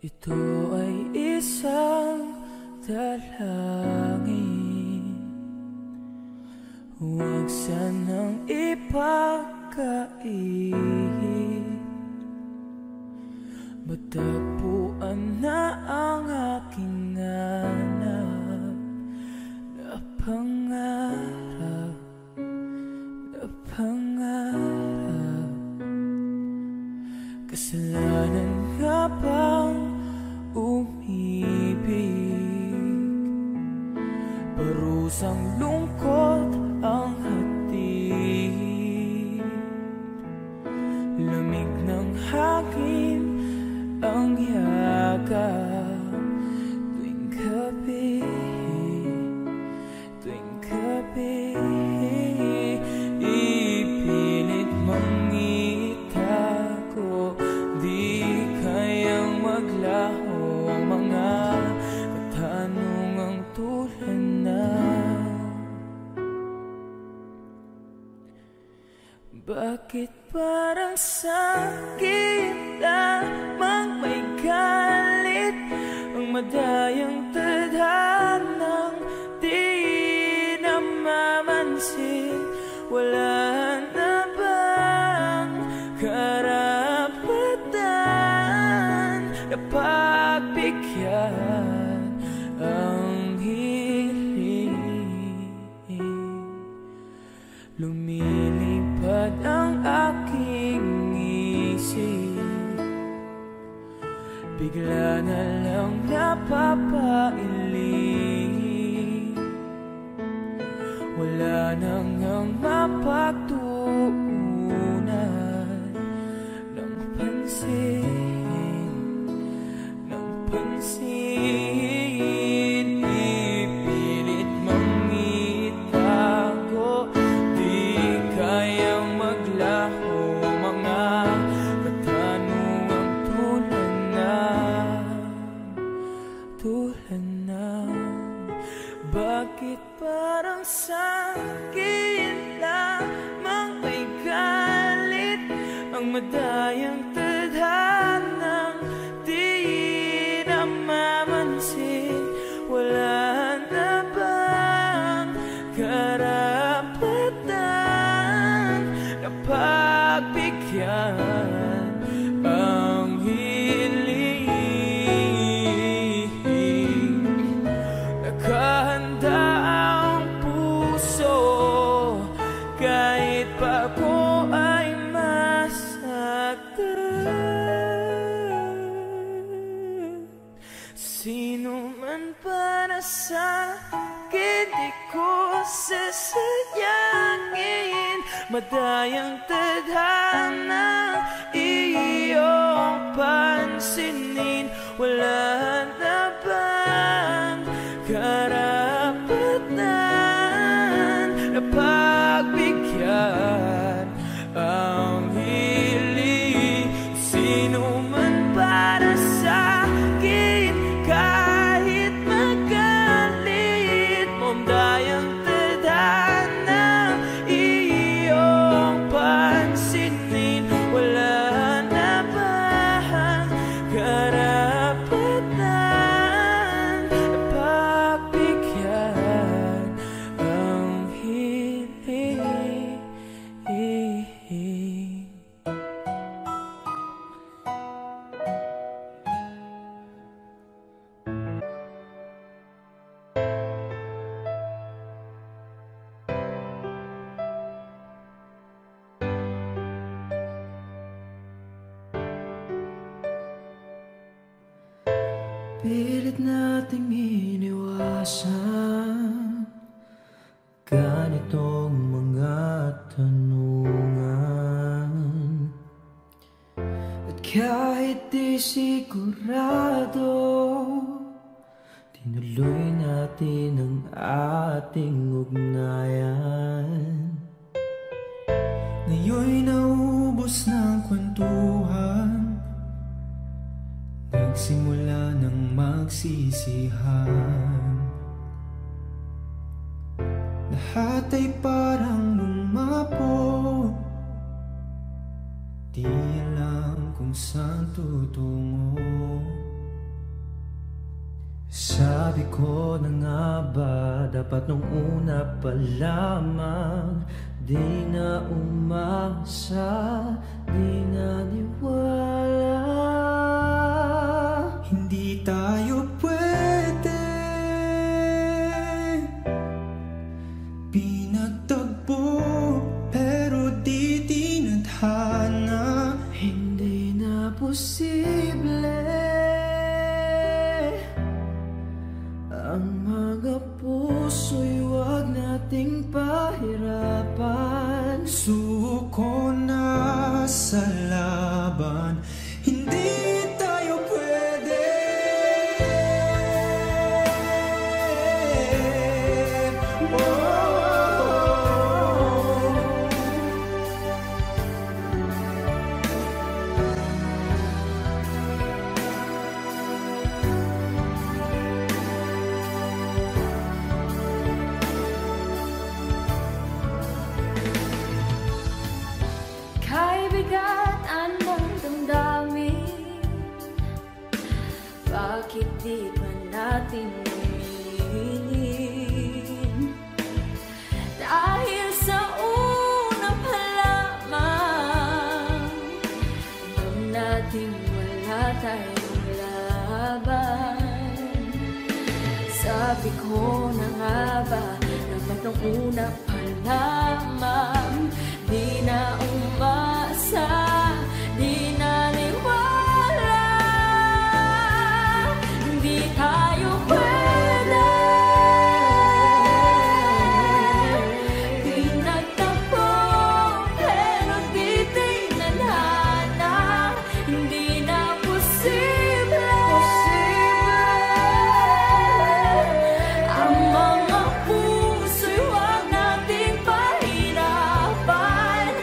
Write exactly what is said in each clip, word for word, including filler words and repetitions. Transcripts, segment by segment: Ito ay isang dalangin, huwag sanang ipagkain. Matagpuan na ang aking anak, na pangarap, na pangarap. Kasalanan nga bang umibig? Parusang lungkot ang hatid, lamig ng hangin ang yakap tuwing gabi, tuwing gabi. Ipilit mang itago, di kayang maglaho ang mga katanungang tulad na bakit parang sakit lamang may galit ang madayang tadhanang di namamansin. Wala na bang karapatan na pagbigyan ang hiling? Lumilipad ang aking isip, bigla na lang napapailing. Wala nang ang mapagtuunan ng pansin, ng pansin. Ipilit mang itago, di kayang maglaho ang mga katanungang tulad na, tulad na. Bakit parang sakit lamang may galit ang madayang tadhanang di namamansin? Wala na bang karapatan na pagbigyan ang hiling? Nakahanda ang puso kahit pa ako ay masaktan. Sino man para sa'kin di ko sasayangin, madayang tadhana iyong pansinin. Wala na bang karapatan na pagbigyan ang hiling? Sino man para sa'kin kahit magalit mo, dayang tadhana iyong pansinin. Wala na bang karapatan na pagbigyan ang hiling? Pilit nating iniwasan ganitong mga tanungan, at kahit di sigurado, tinuloy natin ang ating ugnayan. Ngayon'y naubos ng kwentuhan, nagsimula ng magsisihan. Lahat ay parang lumapo, di alam kung saan tutungo. Sabi ko na nga ba, dapat nung una pa lamang, di na umasa, di na niwala. Hindi tayo pwede pinagtagpo, pero di tinadhana. Hindi na posible ang mga puso'y huwag nating pahirapan. Suko na sa laban, hindi tayo pwede oh, oh, oh. Kaibigatan ng damdamin, bakit di ba natin umilin? Dahil sa una pa lamang, alam natin wala tayong laban. Sabi ko na nga ba, dapat nung una pa lamang, di na umasa, di na niwala. Di tayo pwede pinagtapo, pero di tinadhana. Hindi na posible, posible. Ang mga puso'y huwag nating pahirapan.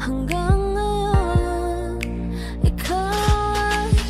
Hanggang ngayon, ikaw ay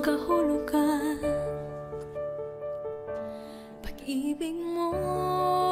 Kahulugan pag-ibig mo.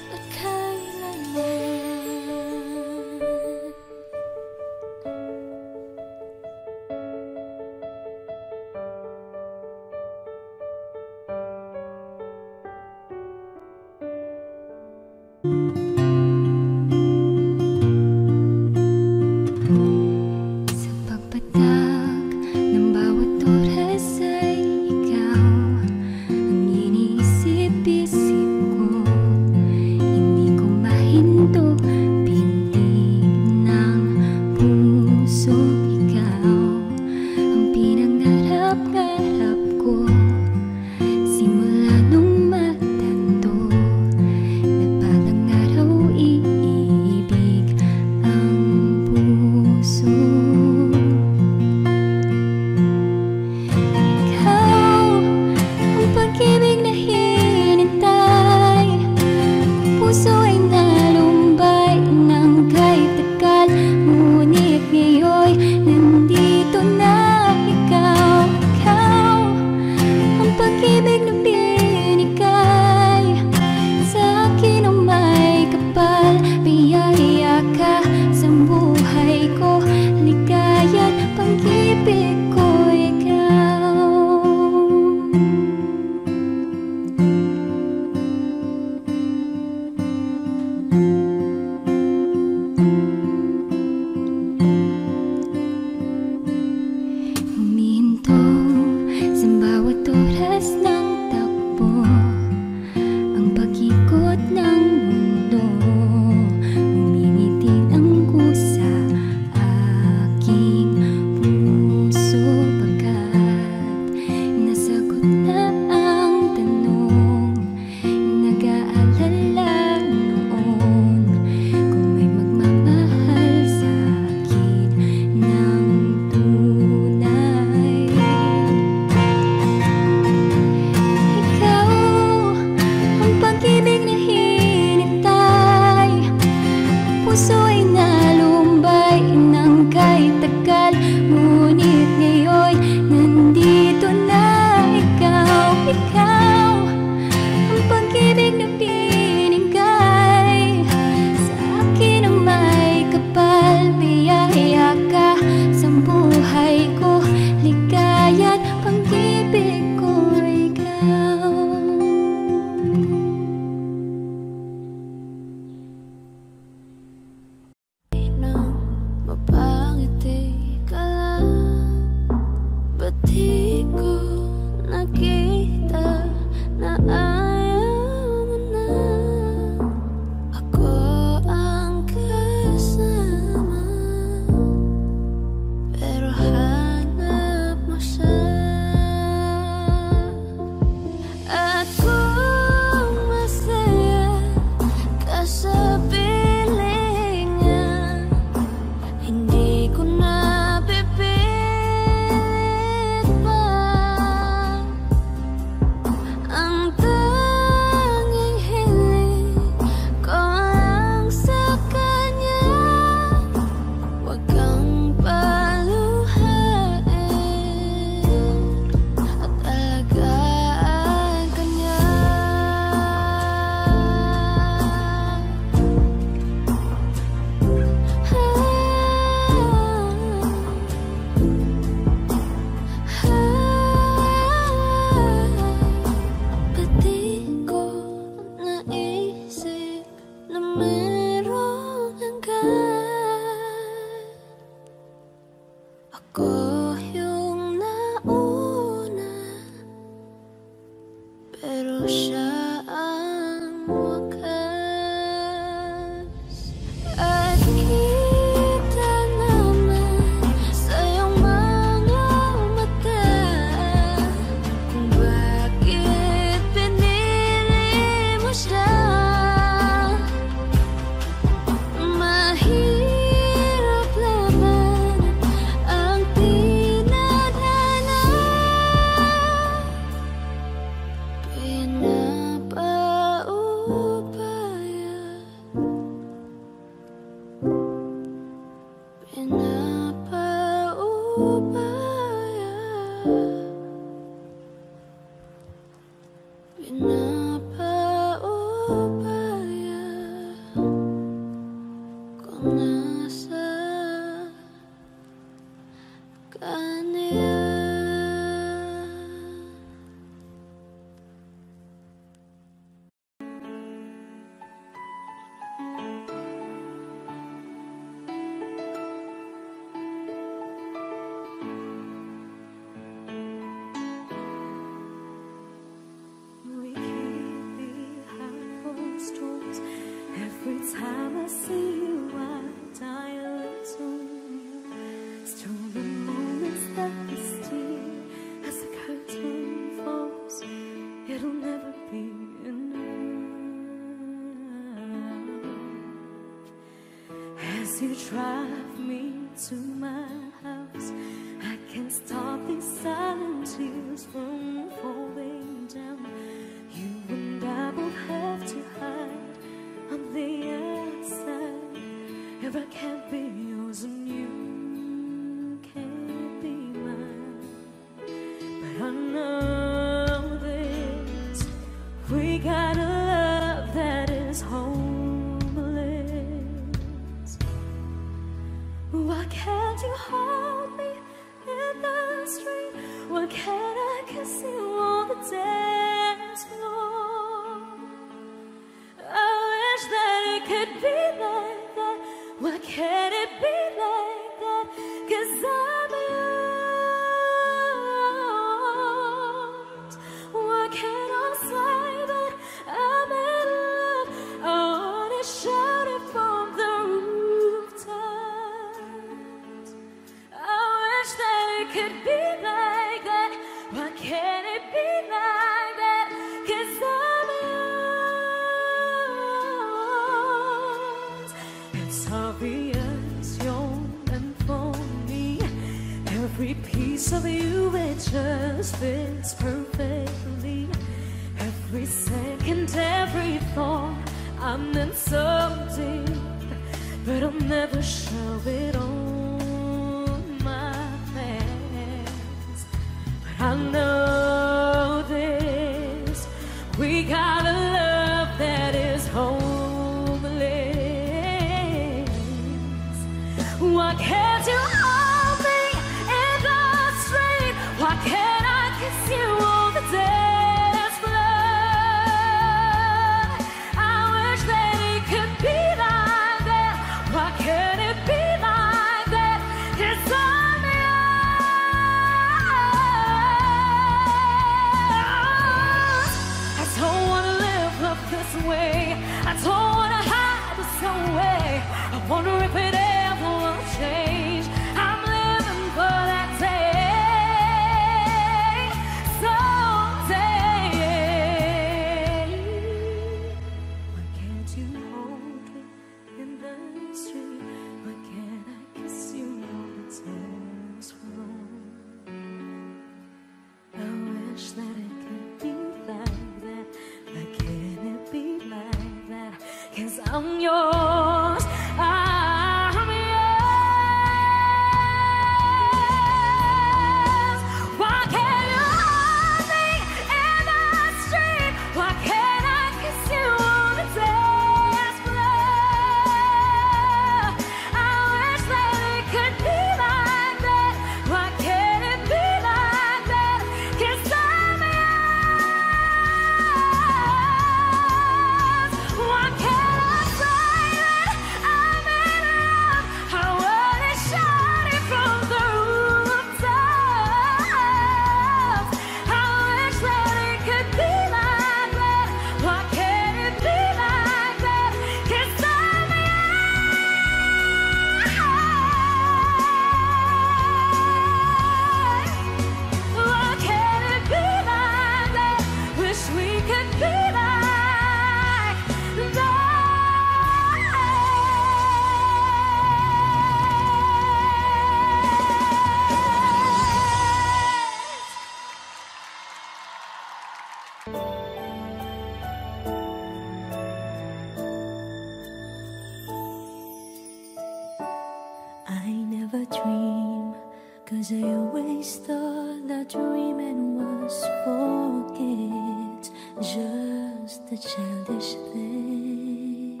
'Cause I always thought that dreaming was for kids, just a childish thing.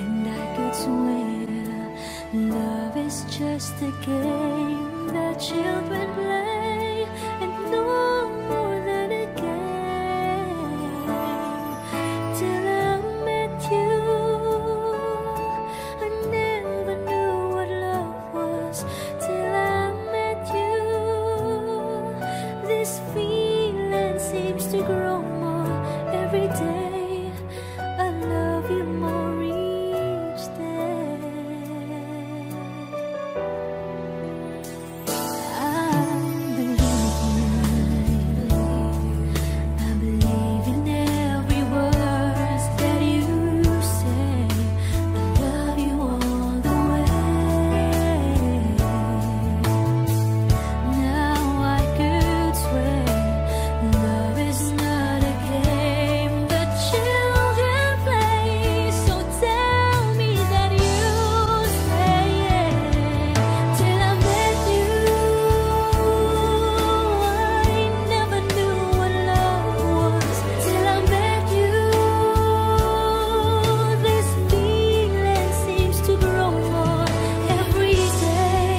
And I could swear love is just a game that children play, and no more than a game. Till I met you, I never knew what love was. Till I met you, this feeling seems to grow more every day. I love you more each day. I believe in life. I believe in every word that you say. I love you all the way. Now I could swear love is not a game that children play. So tell me that you say it. Till I met you, I never knew what love was. Till I met you, this feeling seems to grow more every day.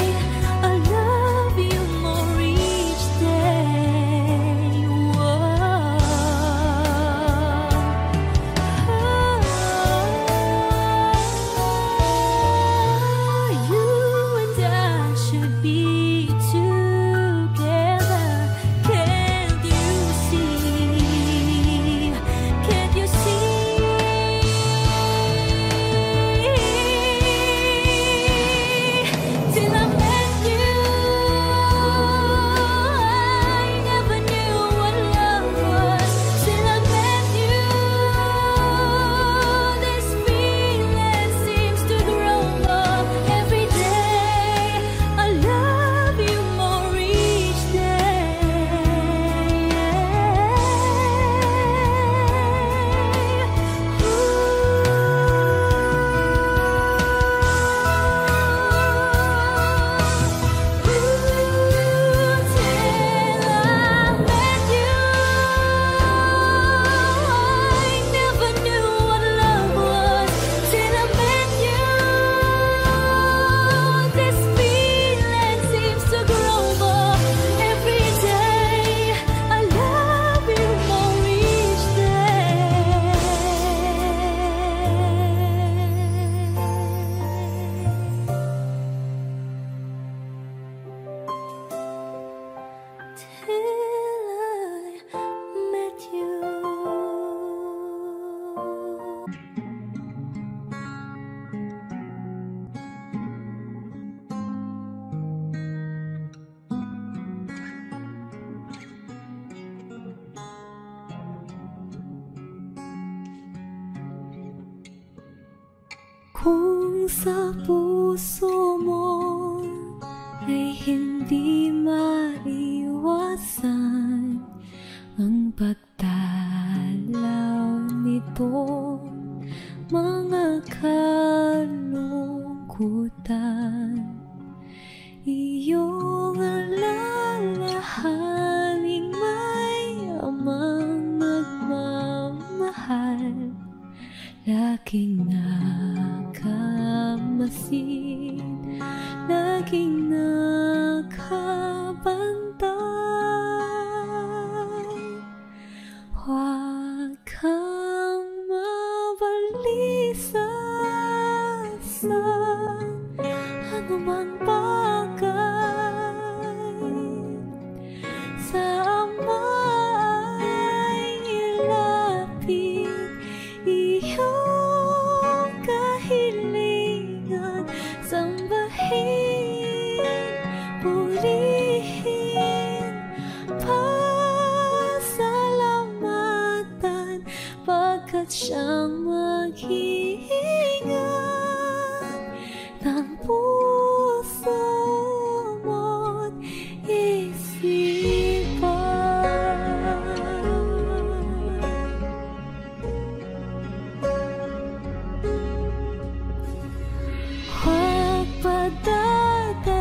I love you more each day. Whoa. Oh, you and I should be together. Can't you see? Can't you see? Till I met you, I never knew what love was. Till I met you, this feeling seems to grow more every day. I love you more each day. Ooh. Ooh, till I met you, I never knew what love was. Till I met you, this feeling seems to grow more every day. I love you more each day. Till I met you. Kung sa puso mo ay hindi maiwasan ang pagdalaw nitong mga kalungkutan. Iyong alalahaning may amang nagmamahal, laging nakamasid, laging nakabantay. Huwag kang mawalisa sa anumang bagay. Sa Ama ay ilapit iyong kahilingan, sambahin, purihin, pasalamatan, pagkat siyang mag-iingat ng puso mo't isipan. Huwag padadalhin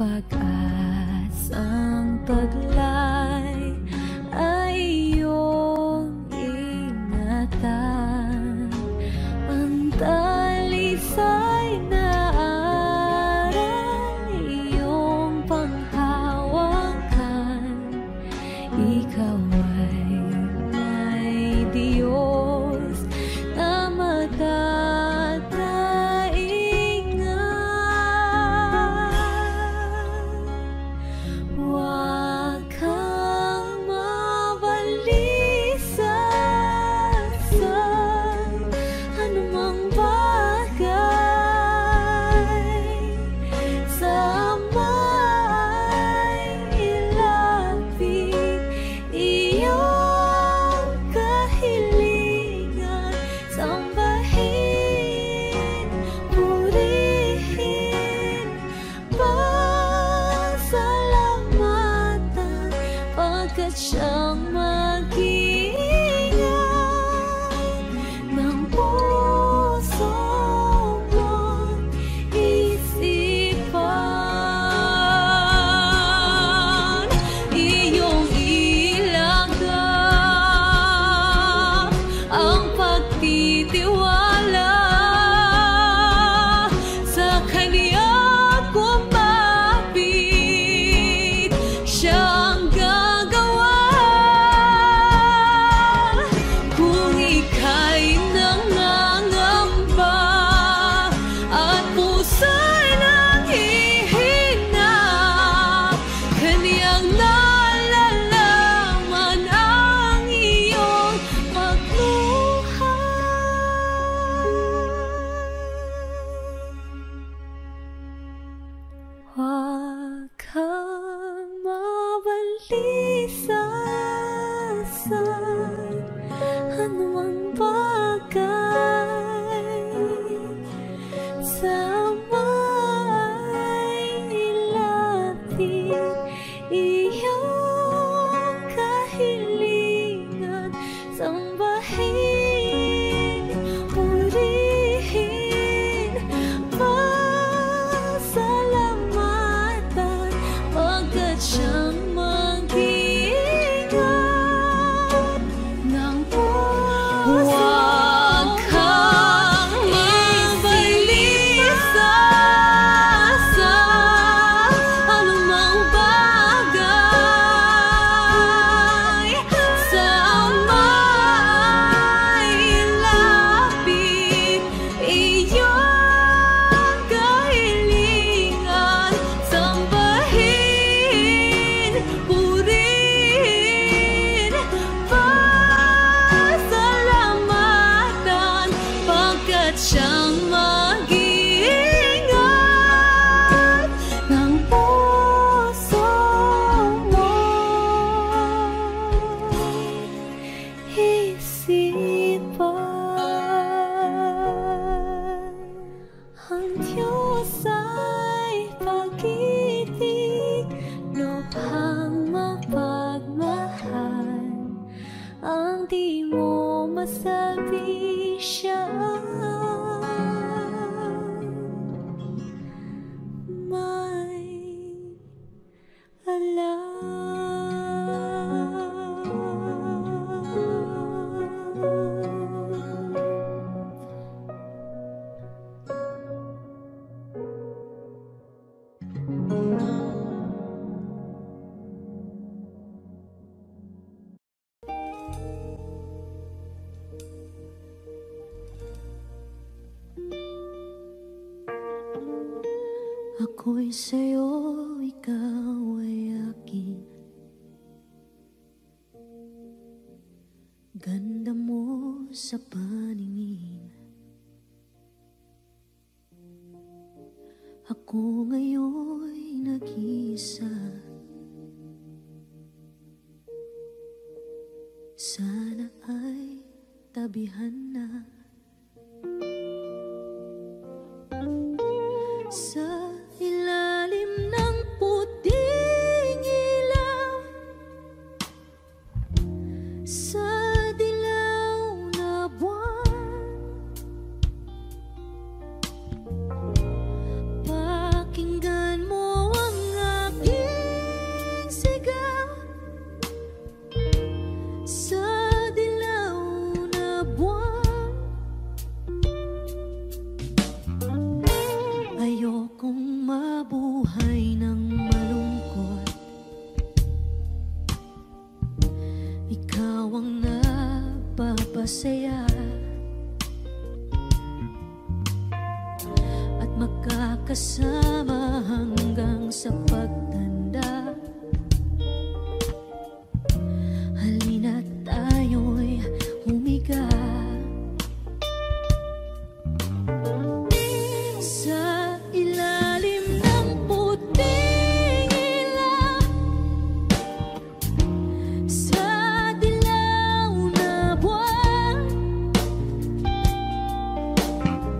pag-asang taglay ay iyong ingatan. Ang talisay na aral iyong panghawakan. Ikaw ay may Diyos na siyang mag-iingat ng puso mong isipan. Iyong ilangga ang pagtitiwala sa kanya kumapit. Siya anumang bagay, sama ay nilapit iyong kahilingan. Sambahin, purihin, pasalamatan, pagkat siyang mag-iingat. Siyang mag-iingat ng puso mo, isipan. Ang Diyos ay pag-ibig, lubhang mapagmahal. Ang di mo masabi, siya ako'y sa'yo, ikaw ay akin. Ganda mo sa paningin, ako ngayon'y nag-isa. Sana ay tabihan na sa ilalim ng puting ilaw, sa dilaw na buwan. Pakinggan mo ang masaya at magkakasama hanggang sa pagtanda. Halina tayo'y humiga sa ilalim ng puting ilaw, sa dilaw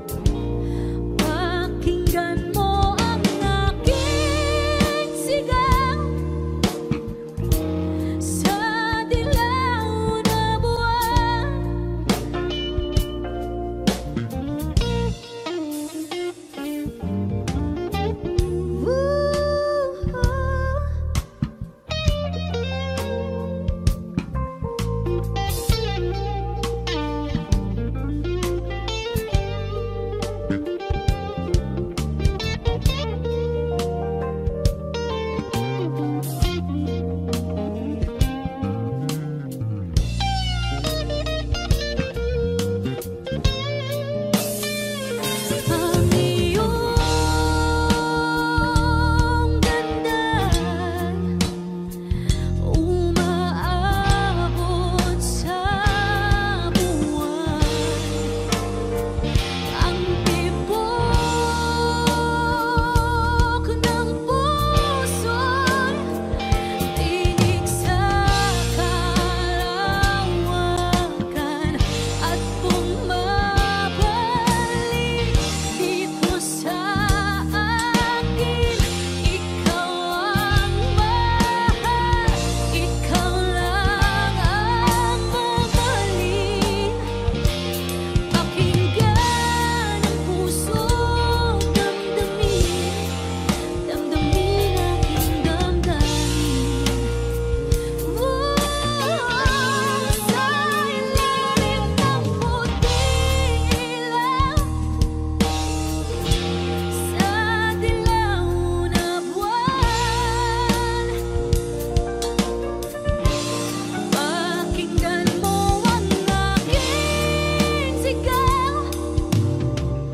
na buwan. Pakinggan mo ang aking sigaw sa dilaw na buwan. Ang iyong ganda'y umaabot sa buwan. Ang tibok ng puso'y tinig sa kalawakan at bumabalik dito sa akin. Ikaw ang mahal, ikaw lang ang mamahalin. Pakinggan ang puso, damdamin, damdamin aking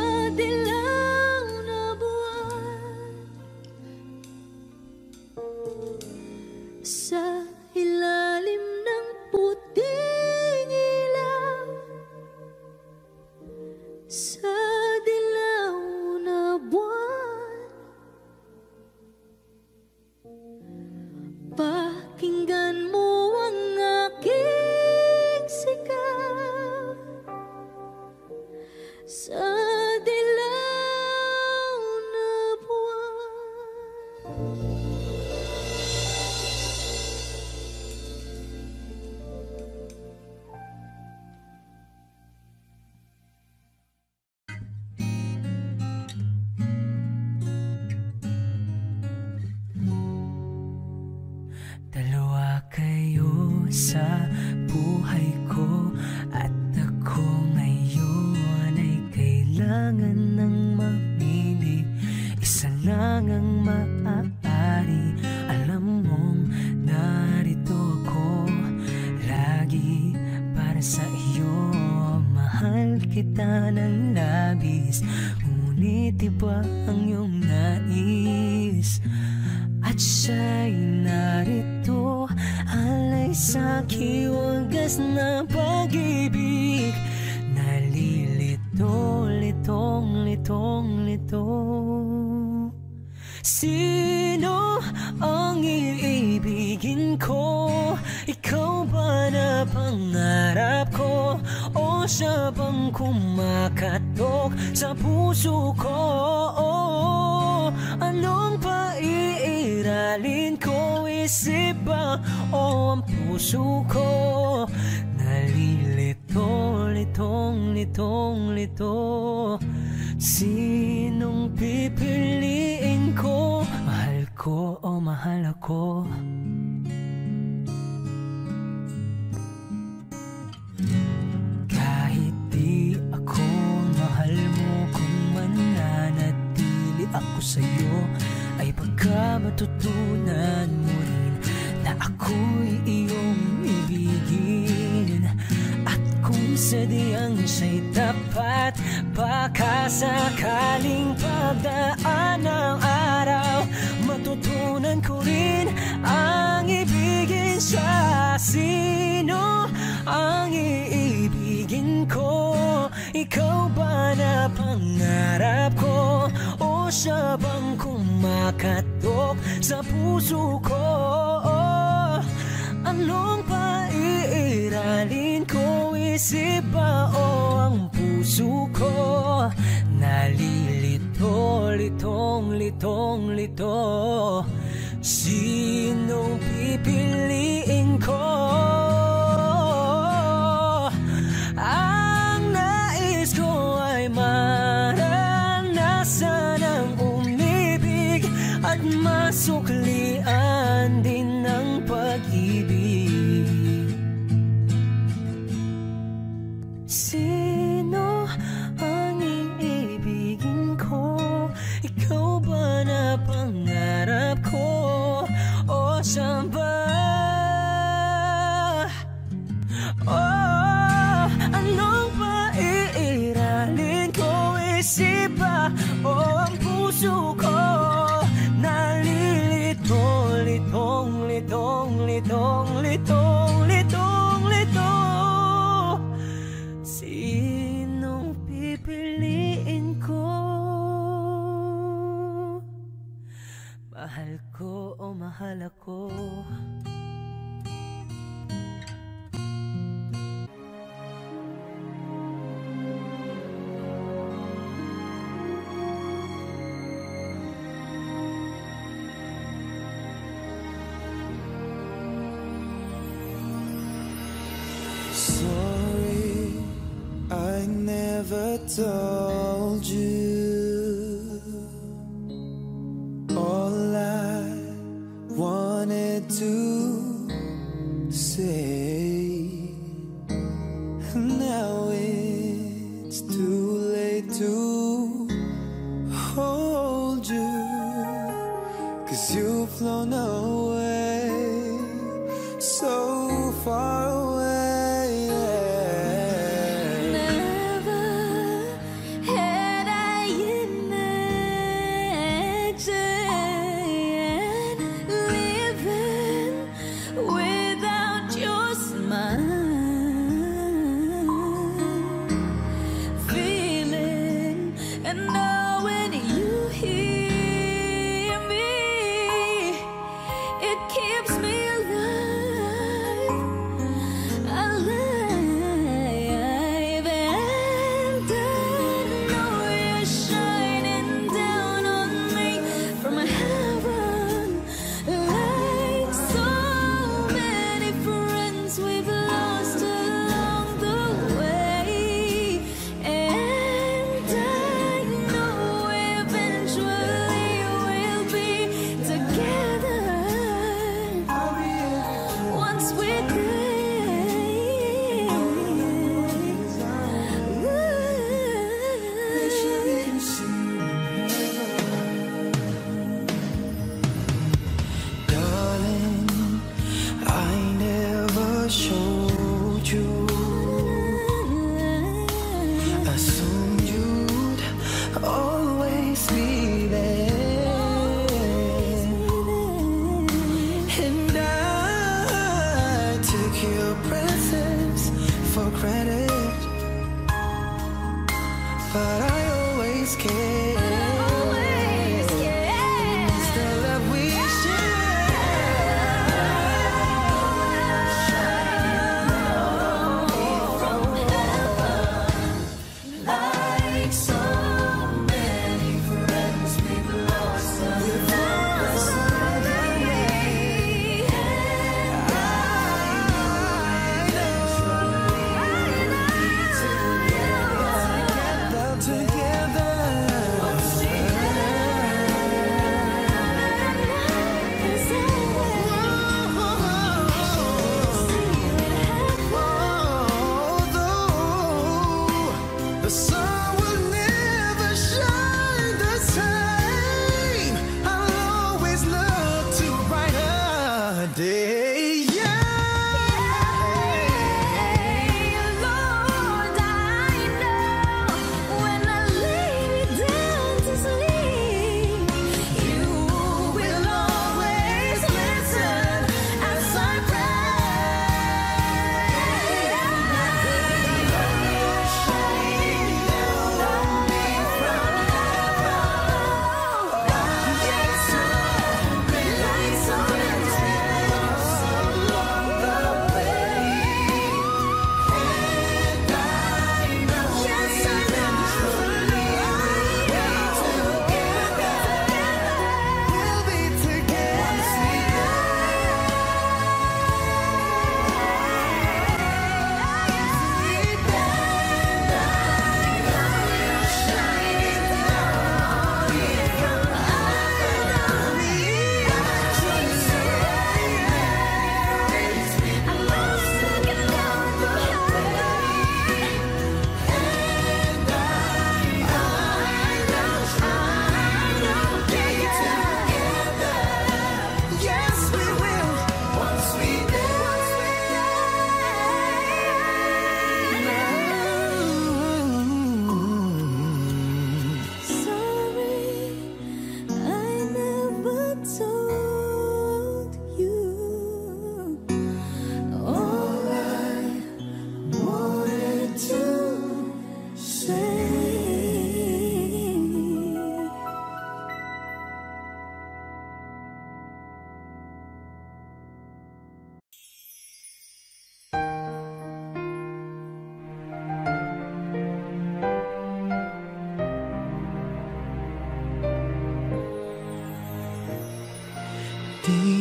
damdamin. Sa ilalim ng puting ilaw, sa dilaw na buwan. Pakinggan mo ang aking sigaw sa dilaw na buwan. Sa ilalim ng puting ilaw, sa dilaw na buwan. Pakinggan mo ang aking sigaw sa dilaw na buwan. Dalawa kayo sa buhay ko, at ako ngayon ay kailangan ng mamili. Isa lang ang maaari, alam mong narito ako lagi para sa iyo. Mahal kita ng labis, ngunit iba ang iyong nais. At siya'y narito, alay sa kiwagas na pag-ibig. Nalilito, litong, litong, lito. Sino ang iibigin ko? Ikaw ba na pangarap ko? O siya bang kumakatok sa puso ko? Anong paiiralin ko? Isip ba o ang puso ko? Nalilito, litong, litong, lito. Sinong pipiliin ko? Mahal ko o mahal ako? Kahit di ako mahal mo, kung mananatili ako sa'yo, ay baka matutunan mo rin na ako'y iyong ibigin. sediang siya'y tapat. Baka sakaling pagdaan ng araw, matutunan ko rin ang ibigin siya. Sino ang iibigin ko? Ikaw ba na pangarap ko? O siya bang kumakatok sa puso ko? Anong paiiralin ko? Isip ba o ang puso ko? Nalilito, litong, litong, lito. Sinong pipiliin ko? Ang nais ko ay maranasan ang umibig at masuklian din ang pag-ibig. Sino ang iibigin ko? Ikaw ba na pangarap ko? O saan ba? Oh, anong paiiralin ko? Isip ba o ang puso ko? Nalilito, litong, litong, litong, litong, litong, litong. Sinong pipiliin ko? Mahal ko o mahal ako? I never told you all I wanted to say. Now it's too late to hold you, 'cause you've flown away so far away. Keeps me alive. Di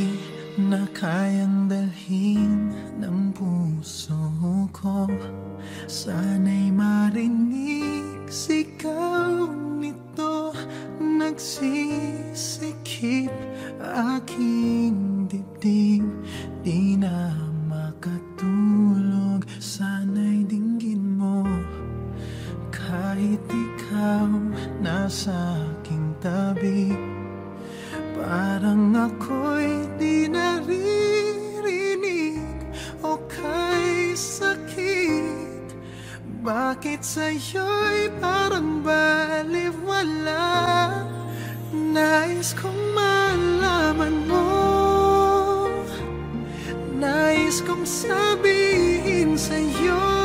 na kayang dalhin ng puso ko, sana'y marinig sigaw nito. Nagsisikip aking dibdib, di na makatulog. Sana'y dinggin mo kahit ikaw nasa aking tabi. Parang ako'y di naririnig o kay sakit. Bakit sa'yo'y parang baliwala? Nais kong malaman mo, nais kong sabihin sa'yo,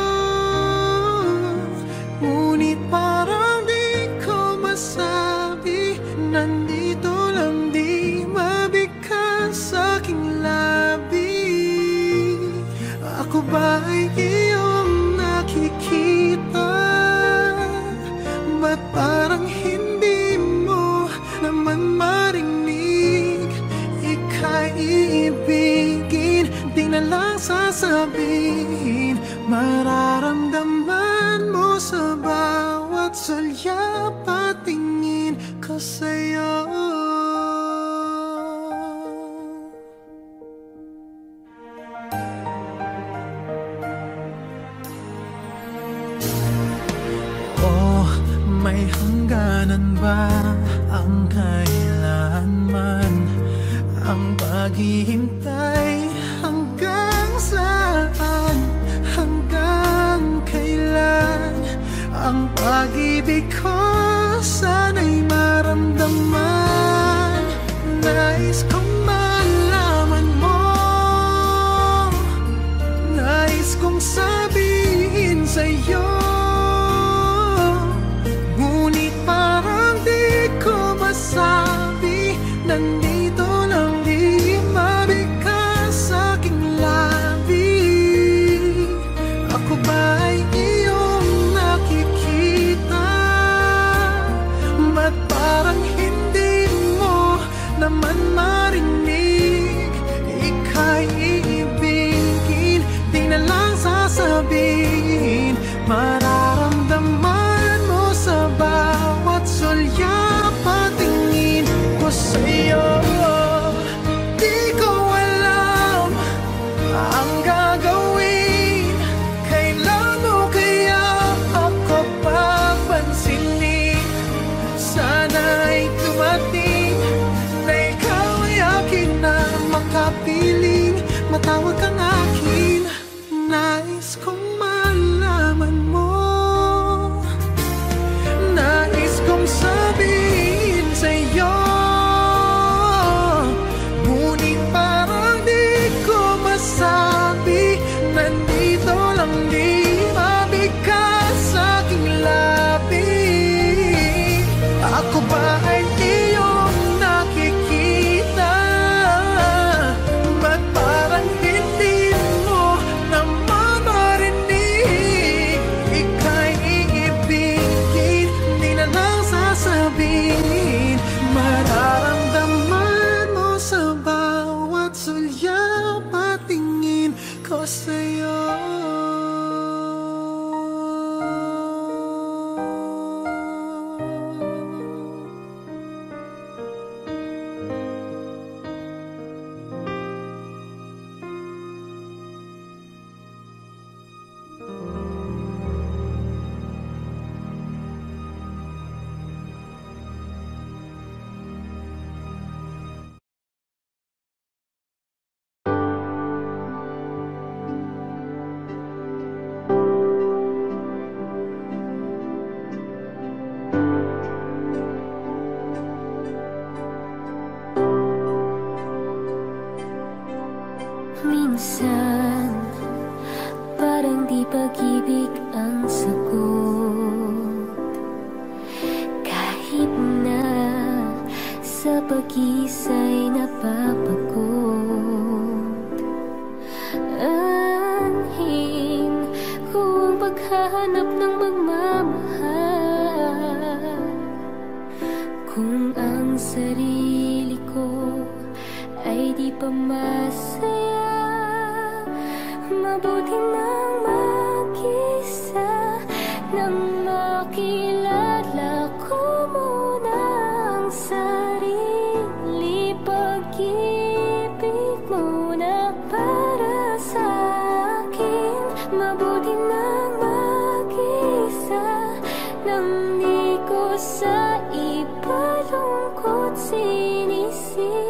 ngunit parang di ko masabi. Nandito lang di sa aking labi. Ako ba'y iyong nakikita? Ba't parang hindi mo naman marinig? Ika'y iibigin, di na lang sasabihin. Mararamdaman mo sa bawat salya, patingin ko sa'yo. May hangganan ba ang kailanman, ang paghihintay hanggang saan, hanggang kailan? Ang pag-ibig ko sana'y maramdaman. Nais kong malaman mo, nais kong sabihin sa'yo. Sabi, nandito lang di mabigkas sa aking labi. Ako ba'y iyong nakikita? Ba't parang hindi mo naman marinig? Ika'y iibigin, di na lang sasabihin. Mararamdaman mo sa bawat sulya, sa'yo. Di ko alam ang gagawin, kailan mo kaya ako papansinin? Sana'y tumating na ikaw ay akin na makapiling. Matawag kang akin, nais kong malaman mo, nais kong sabihin sa'yo. Nandito lang di mabigkas sa aking labi. Ako ba ay iyong nakikita? Ba't parang hindi mo naman marinig? Ika'y iibigin, di na lang sasabihin. Mararamdaman mo sa bawat sulya, patingin ko sa'yo. Kung ang sarili ko ay di pembasea mabuti nang makisa nang makilala ko muna ang sarili, pag-ibig mo na para sa akin, mabuti nang makisa nang di ko sa iba lungkot sinisi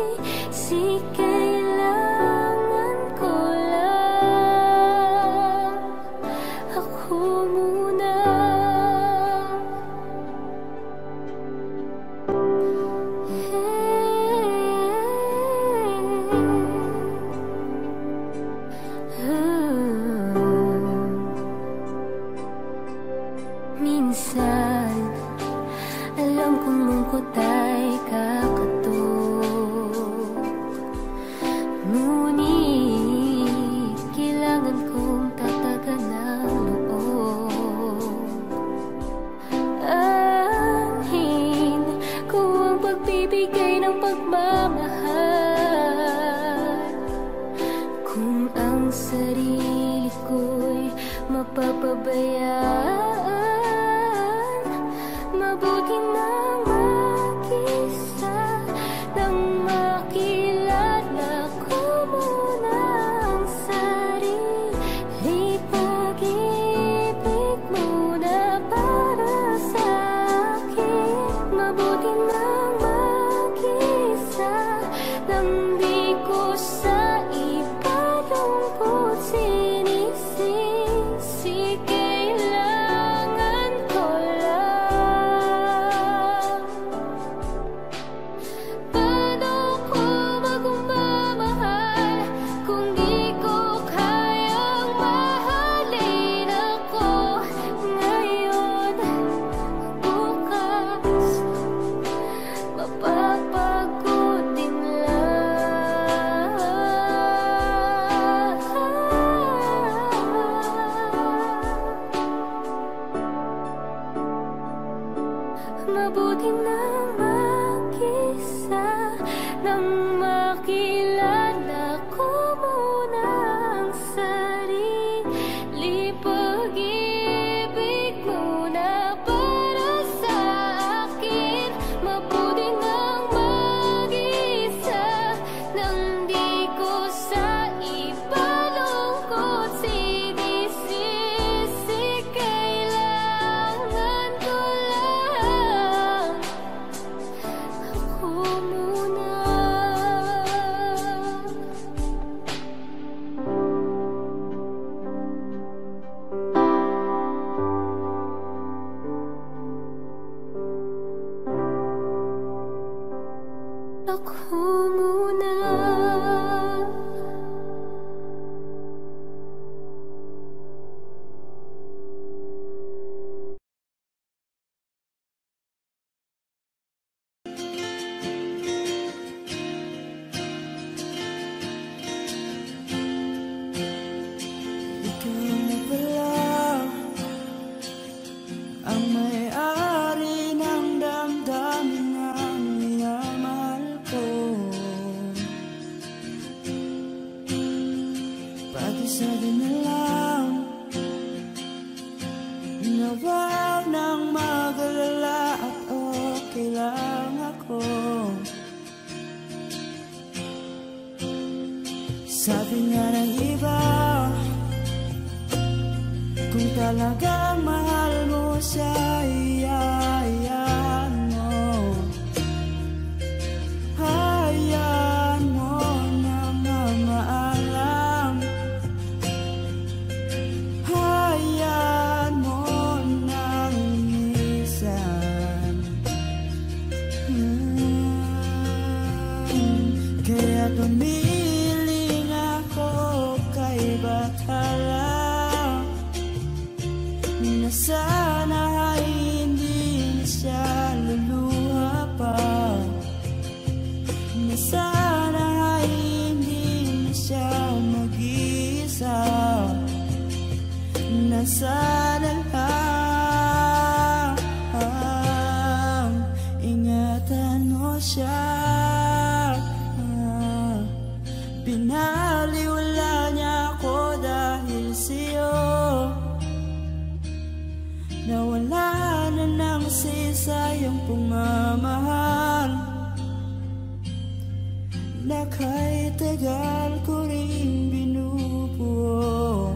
Nakai tegal kuring binupuo,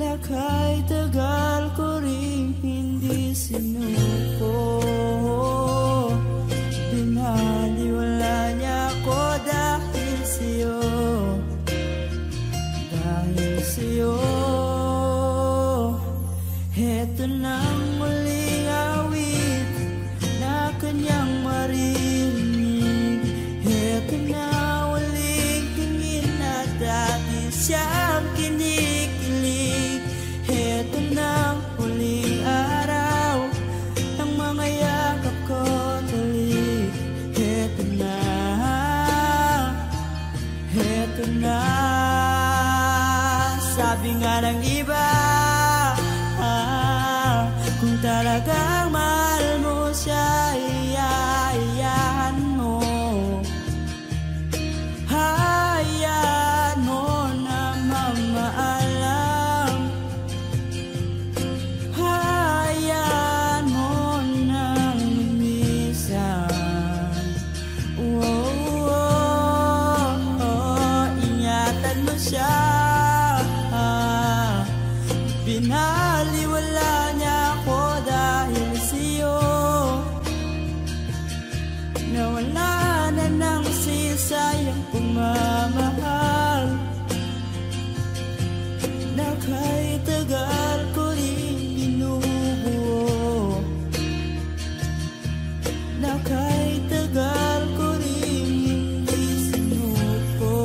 nakai tegal kuring hindi sinuko. Binaliwala niya ko dahil siyo, dahil siyo. Heto nang muling awit na kanyang marinig. Siyang kinikilig, heto ng huling araw, ang mga yakap ko talik. Heto na, heto na, sabi nga ng iba, ah, kung talagang mahal mo siya, iyayahan mo, hayahan mo. Binaliwala niya ako dahil sa'yo, nawala na ng sisayang pumamahal. Na kahit tagal ko rin binubuo, na kahit tagal ko rin hindi sinuko.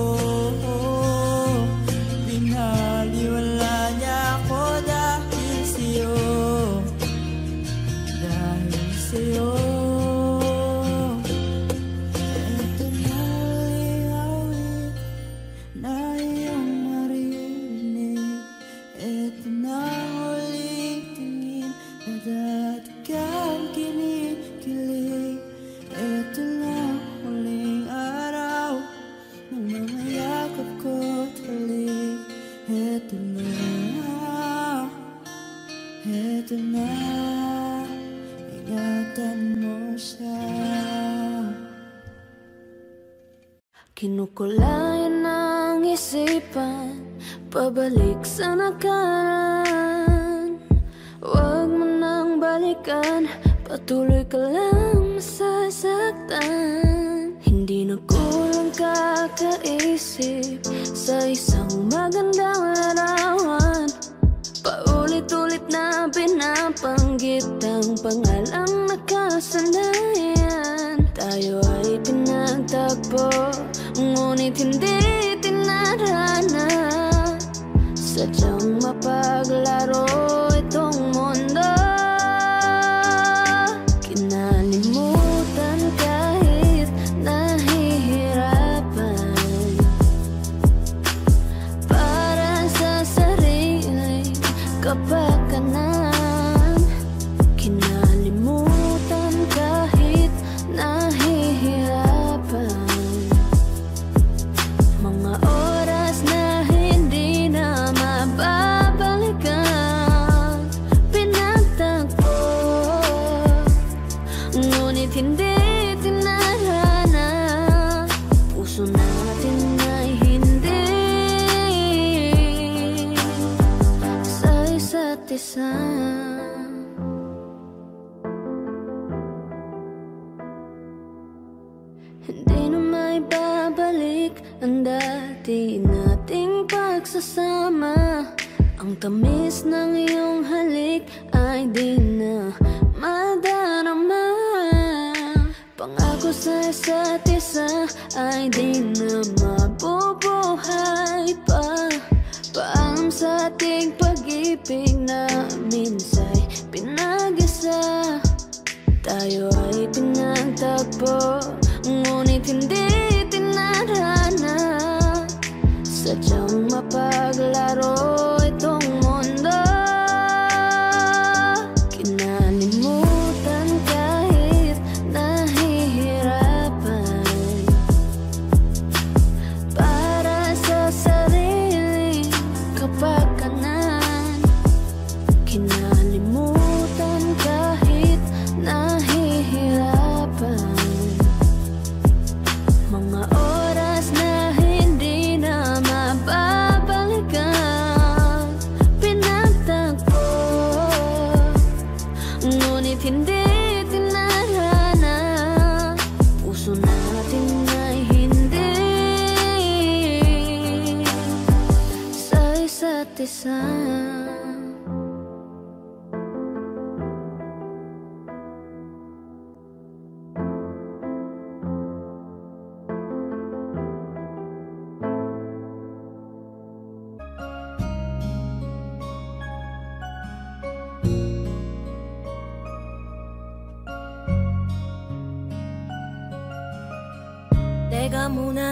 Binaliwala niya ako dahil sa'yo, dahil sa'yo. Ito na awit na iyong marinig. Ito na huling tingin na dati kang kinikilig. Ito na huling araw ng mga yakap ko talik. Ito na, ito na, ingatan mo siya. Kinukulayan ang isipan, pabalik sa nakaraan. Huwag mo nang balikan, patuloy ka lang masasaktan. Hindi na kulang kakaisip sa isang magandang larawan. Paulit-ulit na pinapanggit ang pangalang nakasanayan. Tayo ay pinagtagpo, ngunit hindi tinarana. Sadyang mapaglaro itong mundo, kinalimutan kahit nahihirapan. Para sa sarili kapakanan, kinalimutan kahit nahihirapan. Mga oras na babalikan, pinagtagpo, ngunit hindi tinarana. Puso natin ay hindi sa isa't isa. Hindi na may babalik ang dati nating pagsasama. Ang tamis ng iyong halik ay di na madarama. Pangako sa isa't isa ay di na mabubuhay pa. Paalam sa ating pag-ibig na minsay pinag-isa. Tayo ay pinagtagpo, ngunit hindi tinarana. Sadyang mapaglaro itong mundo, kinalimutan kahit nahihirapan. Para sa sarili kapakanan, kinalimutan kahit nahihirapan. gelisah. Teka muna,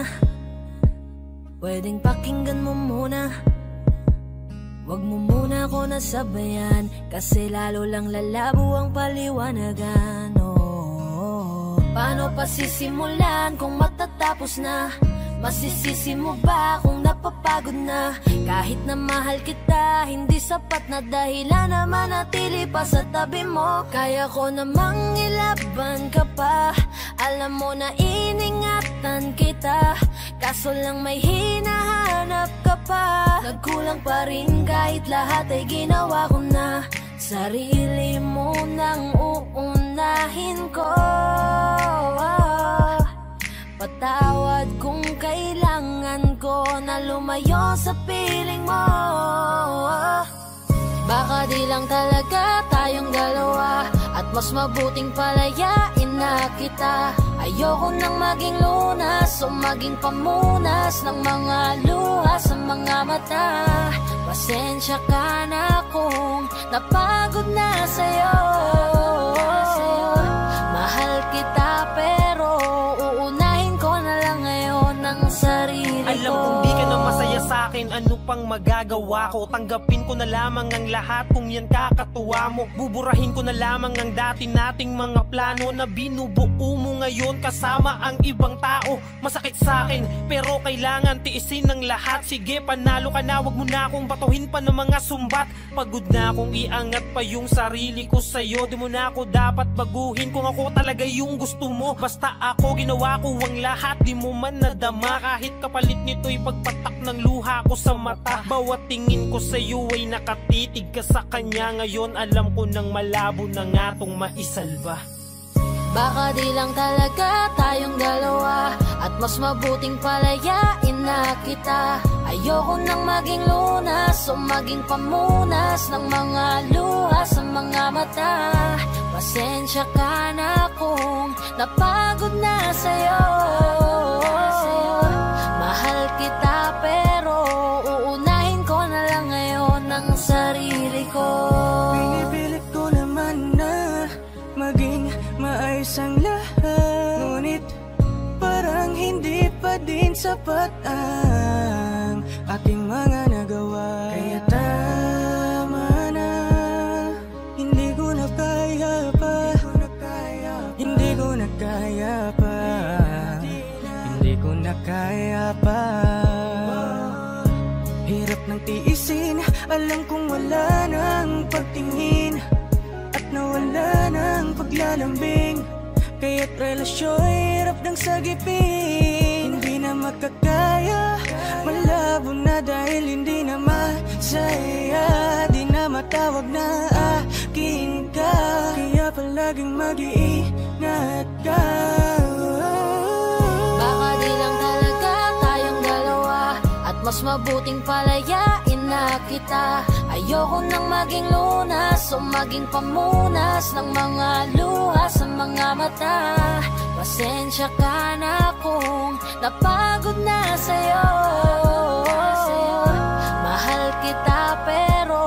pwedeng pakinggan mo muna. Wag mo muna ako nasabayan, kasi lalo lang lalabo ang paliwanagan. Oh, paano pa sisimulan kung matatapos na? Masisisi mo ba kung napapagod na? Kahit na mahal kita, hindi sapat na dahilan na manatili pa sa tabi mo. Kaya ko namang ilaban ka pa, alam mo na iningatan kita. Kaso lang may hinahanap ka pa, nagkulang pa rin kahit lahat ay ginawa ko na. Sarili mo nang uunahin ko. Patawad kung kailangan ko na lumayo sa piling mo. Baka di lang talaga tayong dalawa, at mas mabuting palayain na kita. Ayoko nang maging lunas o maging pamunas ng mga luha sa mga mata. Pasensya ka na kung napagod na sa'yo. Mahal kita pero uunahin ko na lang ngayon ang sarili ko. Alam kong di ka na masaya sa'kin, ano pang magagawa ko? Tanggapin ko na lamang ang lahat kung yan kakatuwa mo. Buburahin ko na lamang ang dati nating mga plano na binubuo mo ngayon kasama ang ibang tao. Masakit sa'kin pero kailangan tiisin ng lahat. Sige, panalo ka na, wag mo na akong batuhin pa ng mga sumbat. Pagod na akong iangat pa yung sarili ko sa'yo. Di mo na ako dapat baguhin kung ako talaga yung gusto mo. Basta ako, ginawa ko ang lahat, di mo man nadama. Kahit kapalit nito'y pagpatak ng luha ko sa mata. Bawat tingin ko sa'yo ay nakatitig ka sa kanya. Ngayon alam ko nang malabo na nga tong maisalba. Baka di lang talaga tayong dalawa, at mas mabuting palayain na kita. Ayoko nang maging lunas o maging pamunas ng mga luha sa mga mata. Pasensya ka na kung napagod na sa'yo. Mahal kita pero uunahin ko na lang ngayon ang sarili ko. Pinipilit ko naman na maging maayos ang lahat, ngunit parang hindi pa din sapat ang ating mga nagawa. Kaya tama na, hindi ko na kaya pa, hindi ko na kaya pa, hindi ko na kaya pa. Hirap ng tiisin, alam kong wala ng pagtingin at nawala ng paglalambing. Kaya't relasyon hirap ng sagipin, hindi na makakaya. Malabo na dahil hindi na masaya, di na matawag na akin ka. Kaya palaging mag-iingat ka. Baka di lang talaga tayong dalawa, at mas mabuting palayain na kita. Ayoko nang maging lunas o maging pamunas ng mga luha sa mga mata. Pasensya ka na kung napagod na sa'yo. Mahal kita pero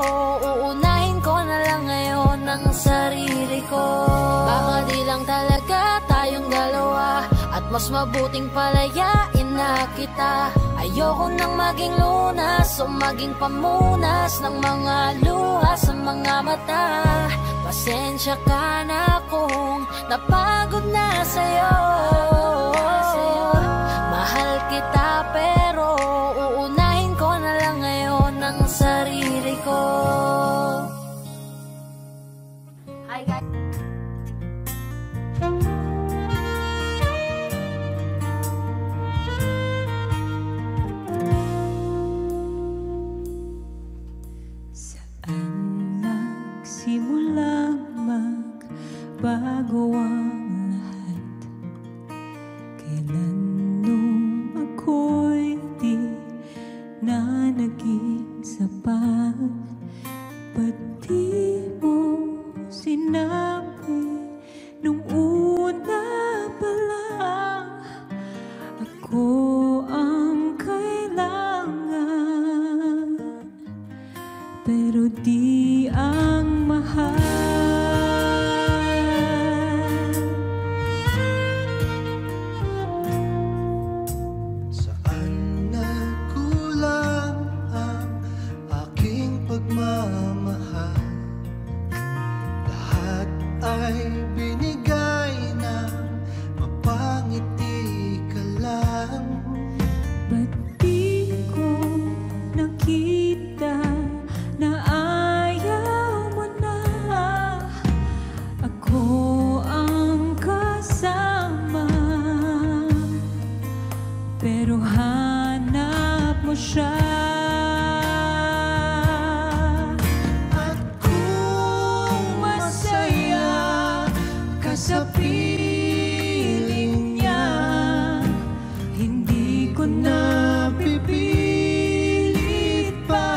uunahin ko na lang ngayon ang sarili ko. Baka di lang talaga tayong dalawa, at mas mabuting palayain na kita. Ayoko nang maging lunas o maging pamunas ng mga luha sa mga mata. Pasensya ka na kung napagod na sa'yo. Mahal kita pero uunahin ko na lang ngayon ang sarili ko. Hi guys! Bago ang lahat, kailan nung ako'y di na naging sapat. ku ang kailangan, pero di ang mahal. Saan nagkulang ang aking pagmamahal? Lahat ay binigay na mapangiti. Pero hanap mo siya, at kung masaya ka sa piling niya, hindi ko na pipilit pa.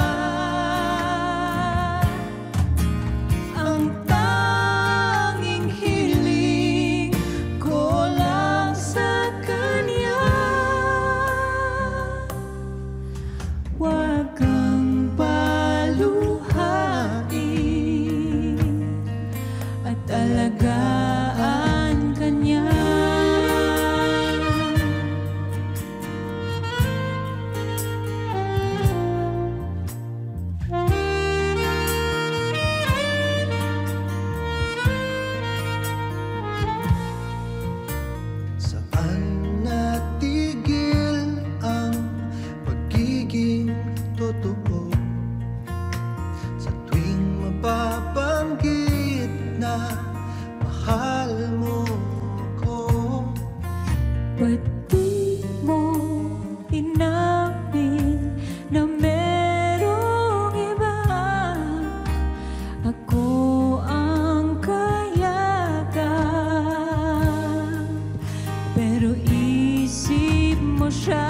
Ang tanging hiling ko lang sa kanya, huwag kang paluhain at alagaan ka niya. Sa tuwing mababanggit na mahal mo ako, ba't di mo inamin na merong iba? Ako ang kayaga, pero isip mo siya.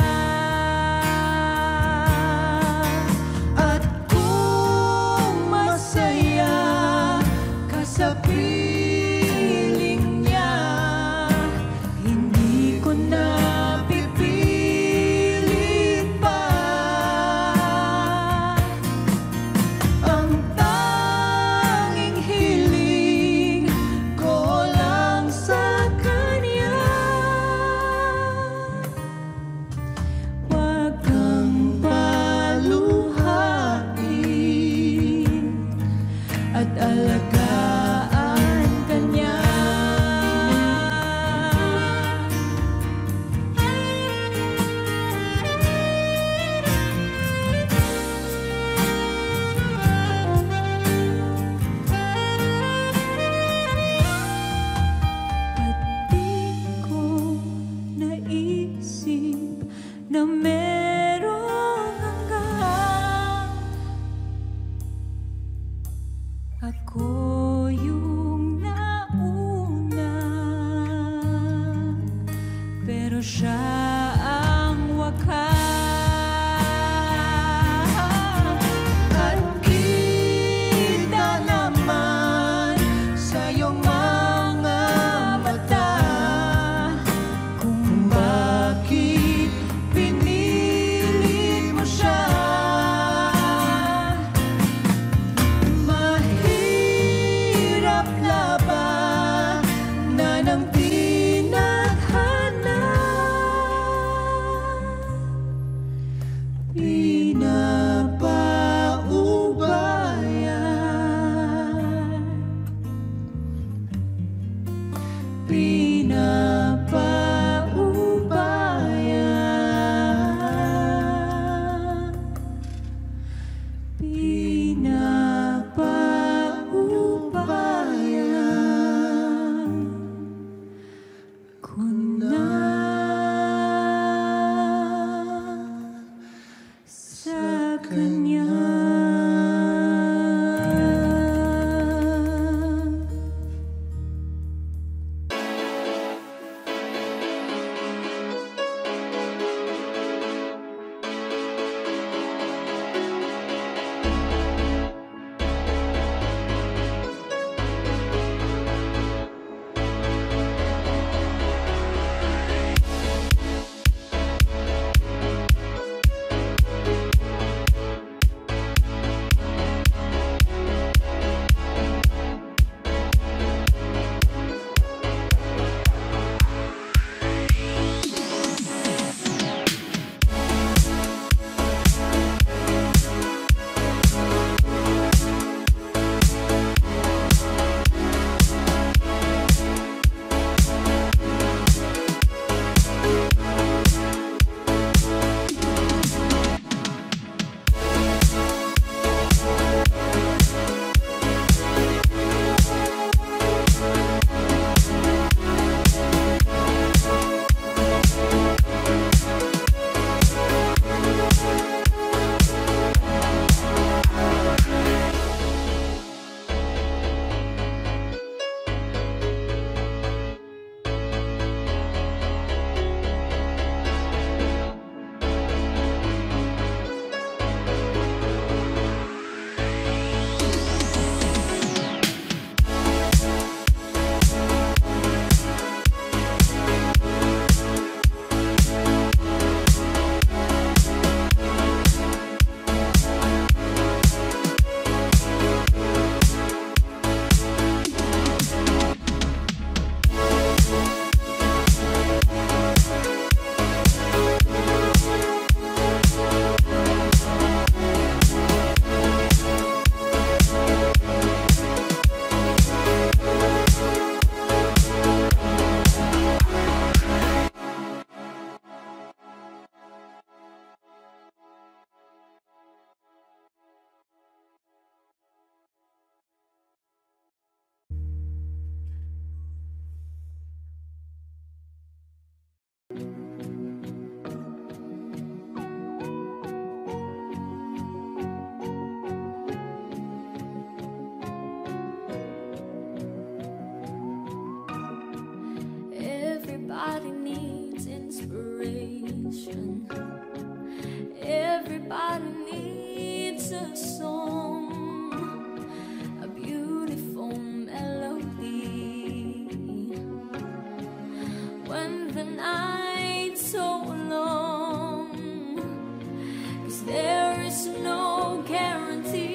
Sa piling niya, hindi ko na pipilit pa. Ang tanging hiling ko lang sa kanya, huwag kang paluhain at alagaan. Na merong hanggang, ako yung nauna, pero siya ang wakas. At kita naman sa iyong mga mata kung bakit ng pinaghanap. inspiration. Everybody needs a song, a beautiful melody. When the night's so long, 'cause there is no guarantee.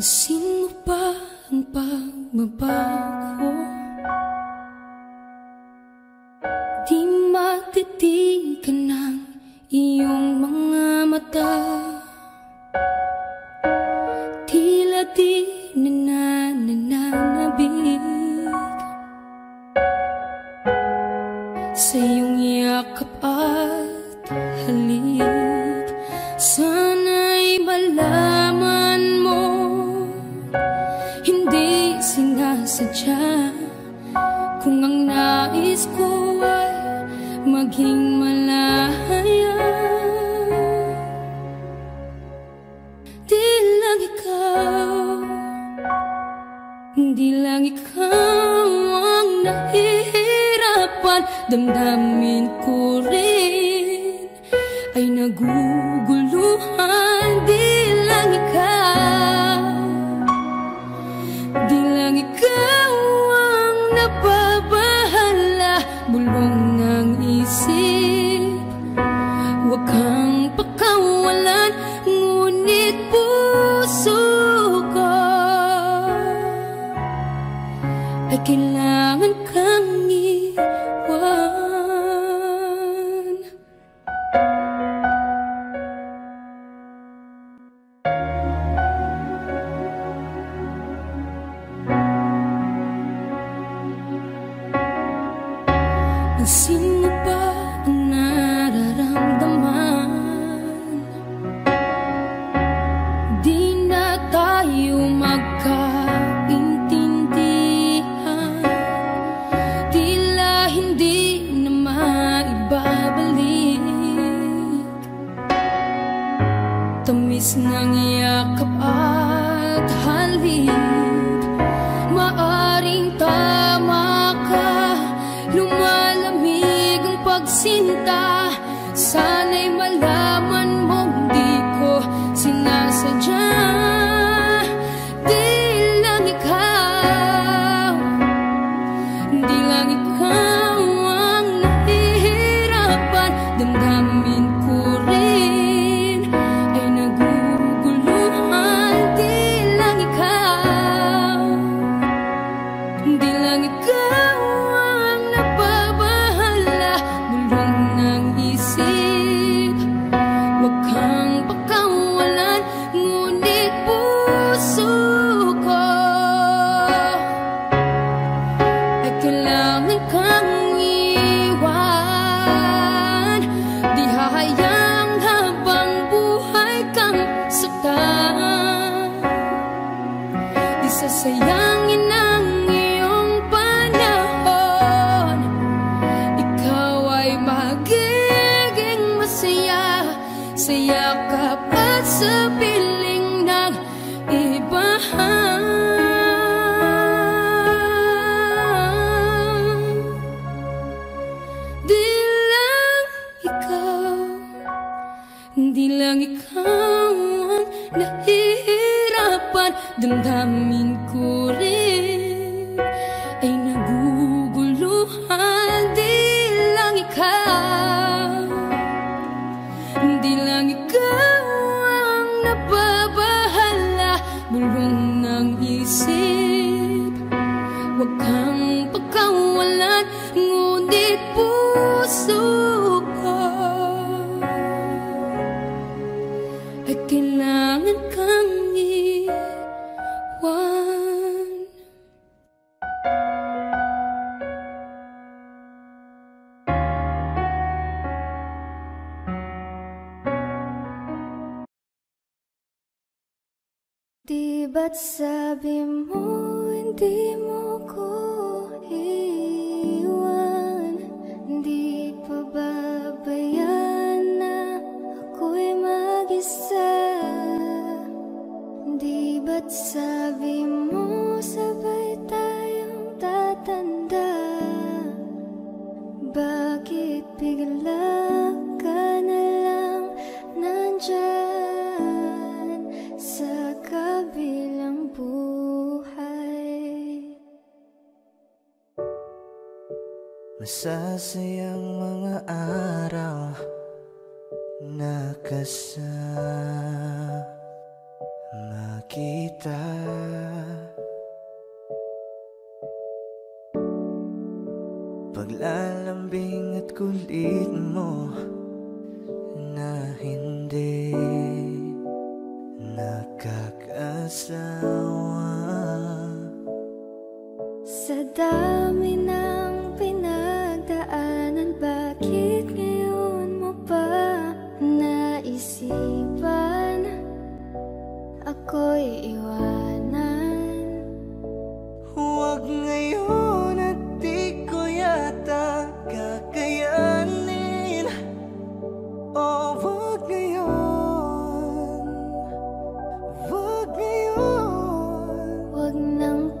Pansin mo ba ang pagbabago? Di matitigan ng iyong mga mata. Tila di na nananabig sa iyong yakap at halik. Sana'y malaman mo, hindi sinasadya. Kung ang nais ko ay maging malaya, di lang ikaw, di lang ikaw. damdamin ko rin ay naguguluhan. Di lang ikaw, di lang ikaw ang napabahala. Bulong ng isip, huwag kang pakawalan, ngunit puso ko ay kailangan kang nang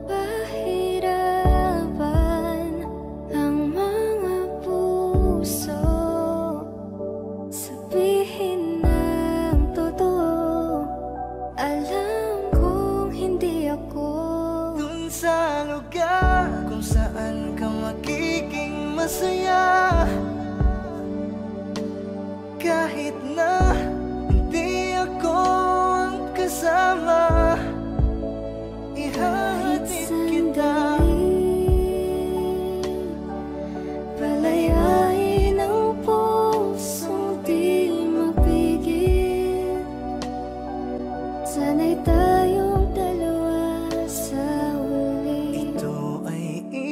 pahirapan ang mga puso. magiging masaya kahit na hindi ako ang kasama. Ihahatid kita palayain ang pusong di mapigil. Sana'y tayong dalawa sa uli. Ito ay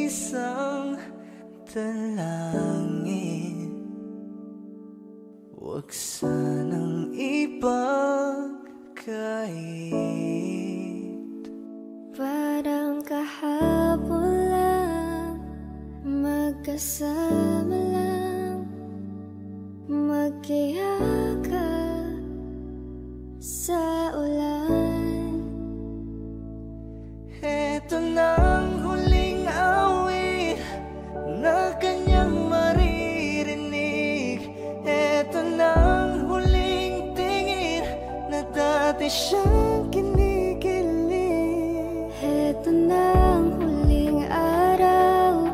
isang dalangin, huwag sanang ipagkait. Parang kahapon lang, magkasama lang, magkiyakap sa ulan. Heto nang huling awit na kanyang maririnig. Heto nang huling tingin na dati siyang kinikilig. Heto nang huling araw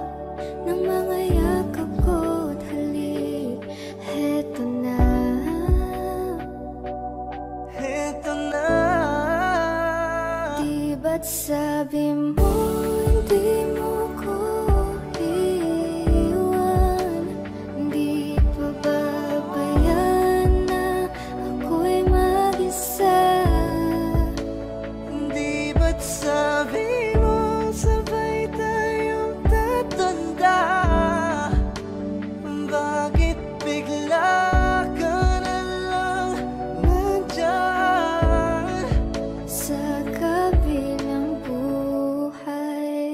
ng mga yakap ko't halik. Heto na, heto na. Di ba't sabi mo hindi mo ko iiwan? Di pa babayan na ako'y mag-isa? Di ba't sabi mo sabay tayong tatanda? Bakit bigla ka na lang nandyan? Sa kabilang buhay,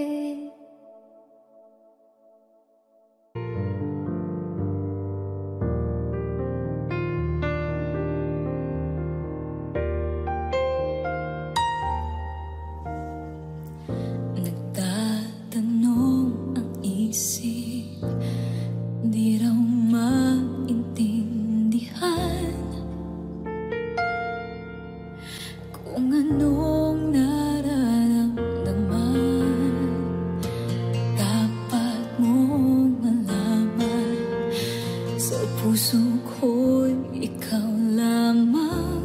nagtatanong ang isip, di raw maintindihan kung anong nararamdaman. Dapat mong malaman sa puso ko'y ikaw lamang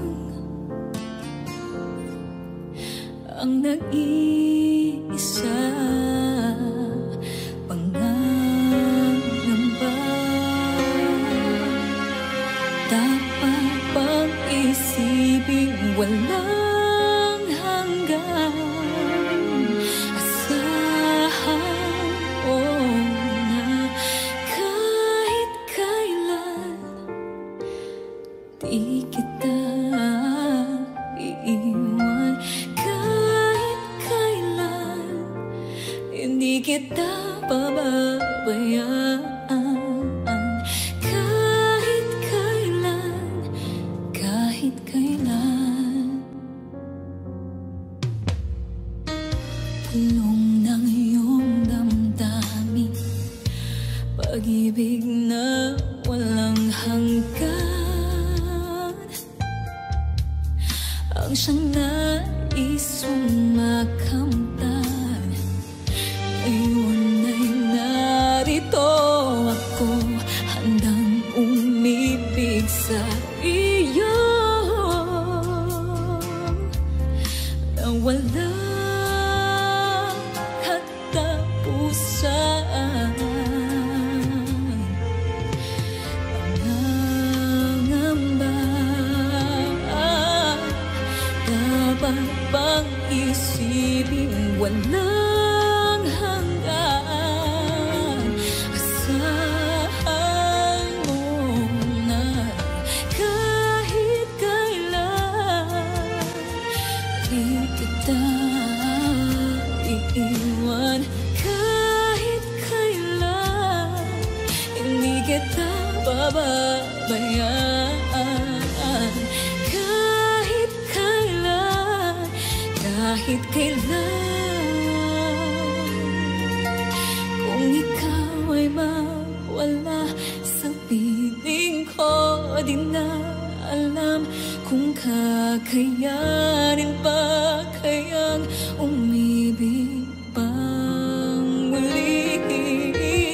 ang nag-iisa. Pangamba dapat pag-isipin walang hanggan. Asahan o na kahit kailan di kita iiwan. Kahit kailan hindi kita pababayaan. Kahit kailan, kahit kailan. Tulong ng iyong damdamin, pag-ibig na walang hanggan, ang siyang nais mong makamtan. Ngayon ay narito ako, handang umibig sa iyo na walang katapusan. Pangamba dapat bang isipin walang hanggan? Asahan mo na kahit kailan di kita iiwan. Kahit kailan hindi kita pababayaan. Kahit kailan, kahit kailan. Kung ikaw ay mawala sa piling ko, di na alam kung kakayanin pa kayang umibig pang muli.